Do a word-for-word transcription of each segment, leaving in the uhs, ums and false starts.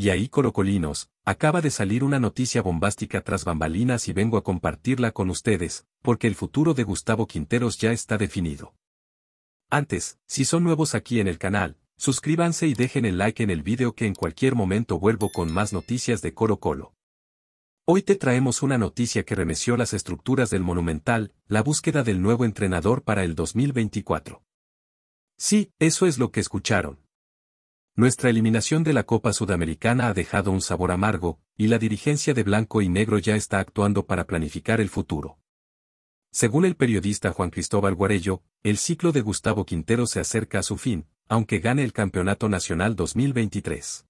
Y ahí, colocolinos, acaba de salir una noticia bombástica tras bambalinas y vengo a compartirla con ustedes, porque el futuro de Gustavo Quinteros ya está definido. Antes, si son nuevos aquí en el canal, suscríbanse y dejen el like en el video, que en cualquier momento vuelvo con más noticias de Colo Colo. Hoy te traemos una noticia que remeció las estructuras del Monumental, la búsqueda del nuevo entrenador para el dos mil veinticuatro. Sí, eso es lo que escucharon. Nuestra eliminación de la Copa Sudamericana ha dejado un sabor amargo, y la dirigencia de Blanco y Negro ya está actuando para planificar el futuro. Según el periodista Juan Cristóbal Guarello, el ciclo de Gustavo Quinteros se acerca a su fin, aunque gane el Campeonato Nacional dos mil veintitrés.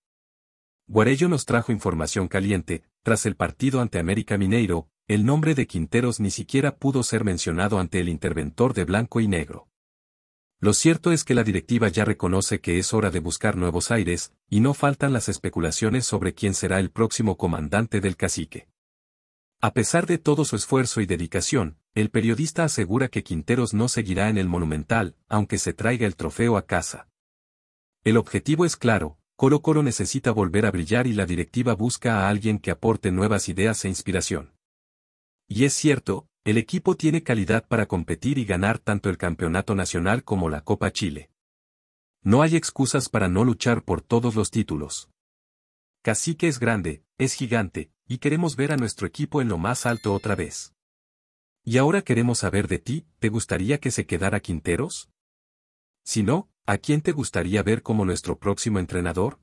Guarello nos trajo información caliente. Tras el partido ante América Mineiro, el nombre de Quinteros ni siquiera pudo ser mencionado ante el interventor de Blanco y Negro. Lo cierto es que la directiva ya reconoce que es hora de buscar nuevos aires, y no faltan las especulaciones sobre quién será el próximo comandante del Cacique. A pesar de todo su esfuerzo y dedicación, el periodista asegura que Quinteros no seguirá en el Monumental, aunque se traiga el trofeo a casa. El objetivo es claro: Colo Colo necesita volver a brillar, y la directiva busca a alguien que aporte nuevas ideas e inspiración. Y es cierto, el equipo tiene calidad para competir y ganar tanto el Campeonato Nacional como la Copa Chile. No hay excusas para no luchar por todos los títulos. Cacique es grande, es gigante, y queremos ver a nuestro equipo en lo más alto otra vez. Y ahora queremos saber de ti: ¿te gustaría que se quedara Quinteros? Si no, ¿a quién te gustaría ver como nuestro próximo entrenador?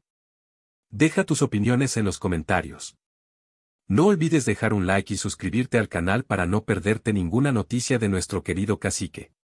Deja tus opiniones en los comentarios. No olvides dejar un like y suscribirte al canal para no perderte ninguna noticia de nuestro querido Cacique.